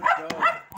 Let's go.